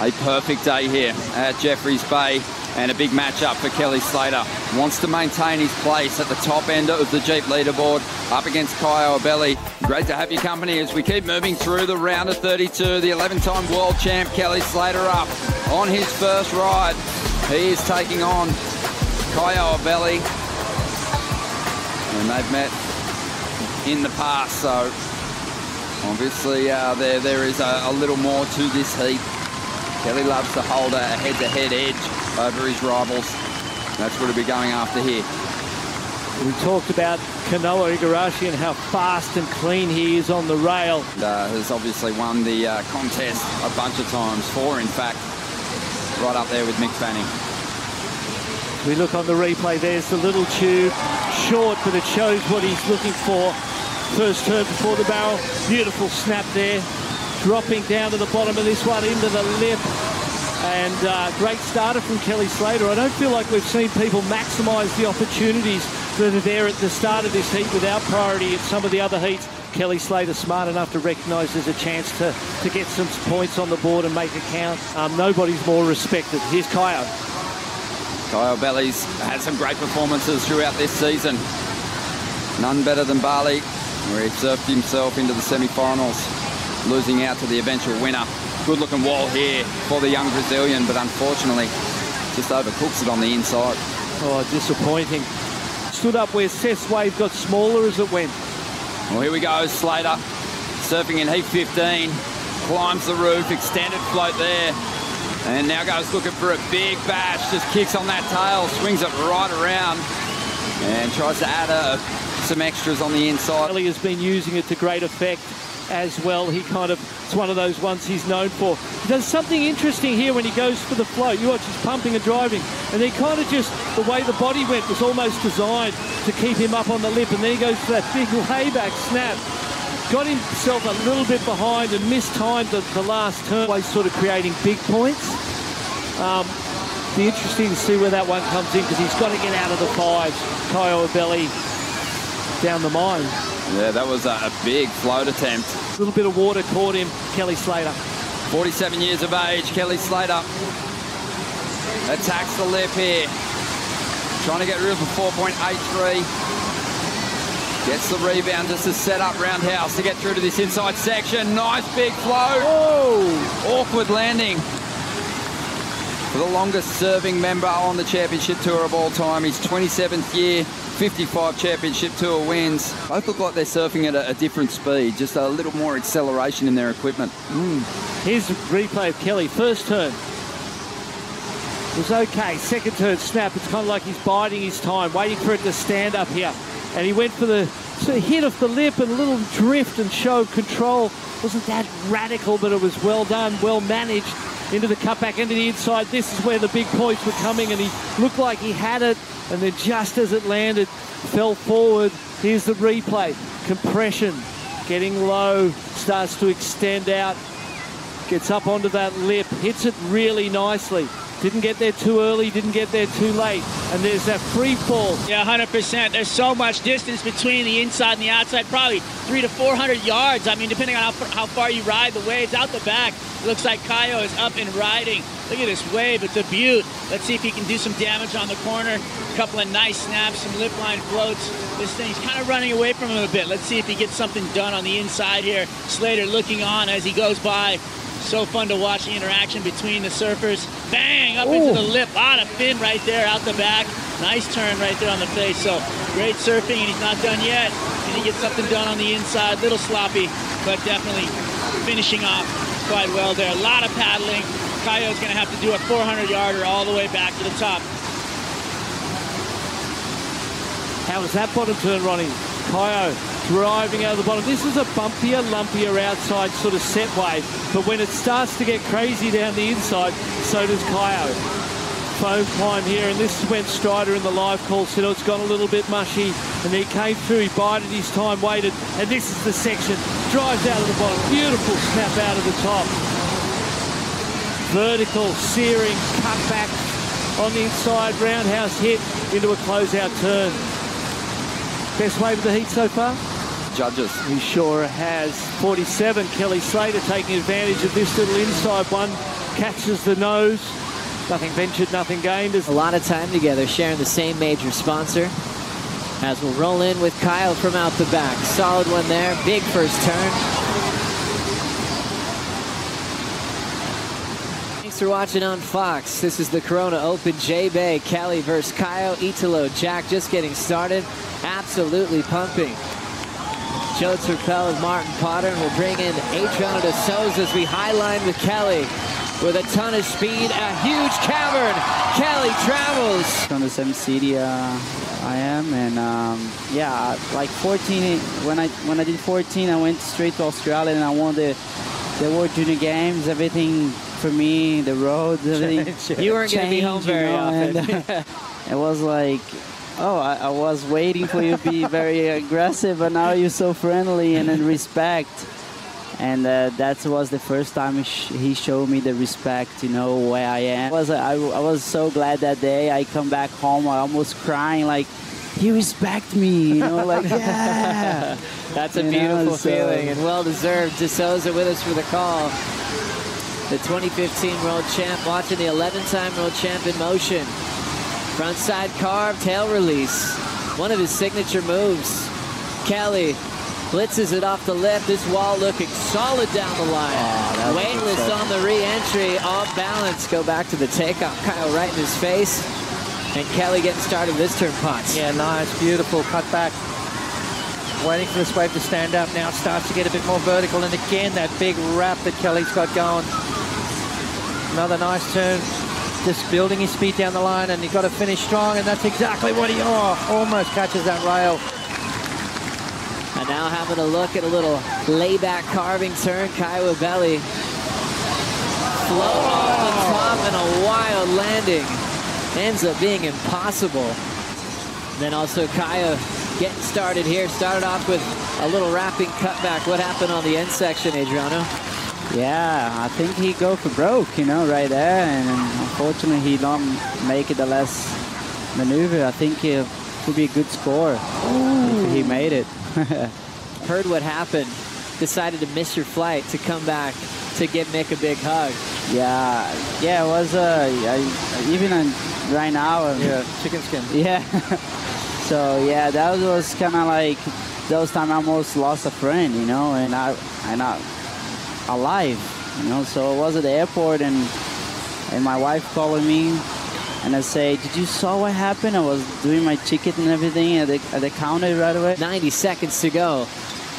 A perfect day here at Jeffreys Bay, and a big matchup for Kelly Slater. Wants to maintain his place at the top end of the Jeep leaderboard, up against Caio Ibelli. Great to have your company as we keep moving through the round of 32. The 11-time world champ Kelly Slater up on his first ride. He is taking on Caio Ibelli, and they've met in the past, so obviously there is a little more to this heat. Kelly loves to hold a head-to-head edge over his rivals. That's what he'll be going after here. We talked about Kanoa Igarashi and how fast and clean he is on the rail. Has obviously won the contest a bunch of times, 4 in fact, right up there with Mick Fanning. We look on the replay, there's the little tube, short, but it shows what he's looking for. First turn before the barrel, beautiful snap there. Dropping down to the bottom of this one, into the lip. And great starter from Kelly Slater. I don't feel like we've seen people maximise the opportunities that are there at the start of this heat without priority at some of the other heats. Kelly Slater smart enough to recognise there's a chance to get some points on the board and make it count. Nobody's more respected. Here's Caio. Caio Ibelli's had some great performances throughout this season. None better than Bali, where he surfed himself into the semi-finals, losing out to the eventual winner. Good looking wall here for the young Brazilian, but unfortunately just overcooks it on the inside. Oh, disappointing. Stood up where Seth's wave got smaller as it went. Well, here we go, Slater surfing in heat 15, climbs the roof, extended float there, and now goes looking for a big bash, just kicks on that tail, swings it right around, and tries to add some extras on the inside. Kelly has been using it to great effect as well. He kind of, it's one of those ones he's known for. He does something interesting here when he goes for the float. You watch, he's pumping and driving, and he kind of just, the way the body went was almost designed to keep him up on the lip, and then he goes for that big layback snap. Got himself a little bit behind and mistimed the last turn. Always sort of creating big points. Be interesting to see where that one comes in, because he's got to get out of the fives. Caio Ibelli down the mine. Yeah, that was a big float attempt. A little bit of water caught him, Kelly Slater. 47 years of age, Kelly Slater. Attacks the lip here. Trying to get rid of a 4.83. Gets the rebound just to set up roundhouse to get through to this inside section. Nice big float. Whoa. Awkward landing. For the longest serving member on the championship tour of all time, his 27th year. 55 championship tour wins. Both look like they're surfing at a different speed, just a little more acceleration in their equipment. Here's a replay of Kelly. First turn was okay, second turn snap. It's kind of like he's biding his time, waiting for it to stand up here. And he went for the hit off the lip and a little drift and showed control. Wasn't that radical, but it was well done, well managed. Into the cutback, into the inside. This is where the big points were coming, and he looked like he had it, and then just as it landed, fell forward. Here's the replay. Compression, getting low, starts to extend out, gets up onto that lip, hits it really nicely. Didn't get there too early, didn't get there too late, and there's that free fall. Yeah, 100%. There's so much distance between the inside and the outside, probably 300 to 400 yards. I mean, depending on how far you ride the waves out the back. It looks like Caio is up and riding. Look at this wave, it's a beaut. Let's see if he can do some damage on the corner. A couple of nice snaps, some lip line floats. This thing's kind of running away from him a bit. Let's see if he gets something done on the inside here. Slater looking on as he goes by. So fun to watch the interaction between the surfers. Bang, up into the lip. A lot of fin right there out the back. Nice turn right there on the face. So great surfing, and he's not done yet. And he gets something done on the inside. A little sloppy, but definitely finishing off quite well there. A lot of paddling. Caio's going to have to do a 400-yarder all the way back to the top. How was that bottom turn, Ronnie? Caio driving out of the bottom. This is a bumpier, lumpier outside sort of set wave, but when it starts to get crazy down the inside, so does Caio. Foam climb here, and this is when Strider in the live call said, oh, it's gone a little bit mushy, and he came through, he bided his time, waited, and this is the section. Drives out of the bottom, beautiful snap out of the top. Vertical, searing, cut back on the inside, roundhouse hit into a closeout turn. Best wave of the heat so far? Judges. He sure has. 47, Kelly Slater taking advantage of this little inside one. catches the nose. Nothing ventured, nothing gained. A lot of time together, sharing the same major sponsor. As we'll roll in with Kyle from out the back. Solid one there, big first turn. Thanks for watching on Fox. This is the Corona Open J-Bay. Kelly versus Kyle, Italo, Jack just getting started. Absolutely pumping. Joe Terpel and Martin Potter, and we'll bring in Adrian De Souza as we highline with Kelly. With a ton of speed, a huge cavern. Kelly travels. From the same city I am, and yeah, like 14. When I did 14, I went straight to Australia and I won the World Junior Games. Everything for me, the roads, everything. You weren't going to be home very often. And, it was like, oh, I was waiting for you to be very aggressive, but now you're so friendly and in respect. And that was the first time he showed me the respect, you know, where I am. I was so glad that day. I come back home, I almost crying, like, he respect me, you know, like, yeah. That's a beautiful feeling and well-deserved. De Souza with us for the call. The 2015 world champ watching the 11-time world champ in motion. Front side carve, tail release. One of his signature moves. Kelly blitzes it off the left. This wall looking solid down the line. Oh, weightless on the re-entry, off balance. Go back to the takeoff. Kyle right in his face. And Kelly getting started this turn pots. Yeah, nice, beautiful cut back. Waiting for this wave to stand up. Now starts to get a bit more vertical. And again, that big wrap that Kelly's got going. Another nice turn. Just building his speed down the line, and he's got to finish strong, and that's exactly what he, almost catches that rail. And now having a look at a little layback carving turn, Caio Ibelli. Float off the top and a wild landing. Ends up being impossible. Then also Caio getting started here, started off with a little wrapping cutback. What happened on the end section, Adriano? Yeah, I think he go for broke, you know, right there, and unfortunately he don't make it the last maneuver. I think it would be a good score if he made it. Heard what happened, decided to miss your flight to come back to give Mick a big hug. Yeah, yeah, it was even right now. Yeah, chicken skin. Yeah. So yeah, that was kind of like those time I almost lost a friend, you know, and I alive, you know. So I was at the airport, and my wife calling me, and I say, did you saw what happened? I was doing my ticket and everything at the counter right away. 90 seconds to go.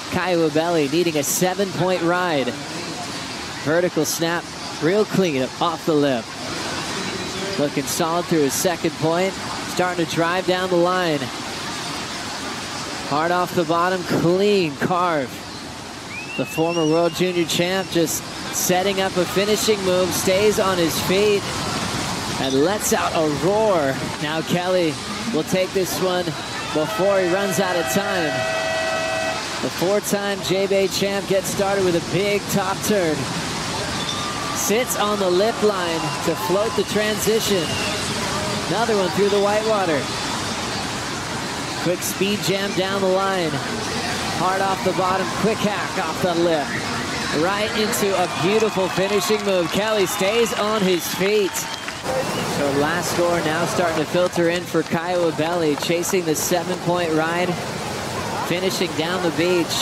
Caio Ibelli needing a 7-point ride. Vertical snap, real clean off the lip. Looking solid through his second point. Starting to drive down the line. Hard off the bottom, clean carve. The former World Junior champ just setting up a finishing move, stays on his feet, and lets out a roar. Now Kelly will take this one before he runs out of time. The 4-time J-Bay champ gets started with a big top turn. Sits on the lip line to float the transition. Another one through the whitewater. Quick speed jam down the line. Hard off the bottom, quick hack off the lip. Right into a beautiful finishing move. Kelly stays on his feet. So last score now starting to filter in for Caio Ibelli, chasing the 7-point ride, finishing down the beach.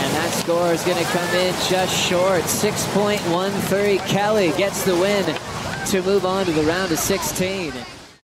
And that score is gonna come in just short. 6.13, Kelly gets the win to move on to the round of 16.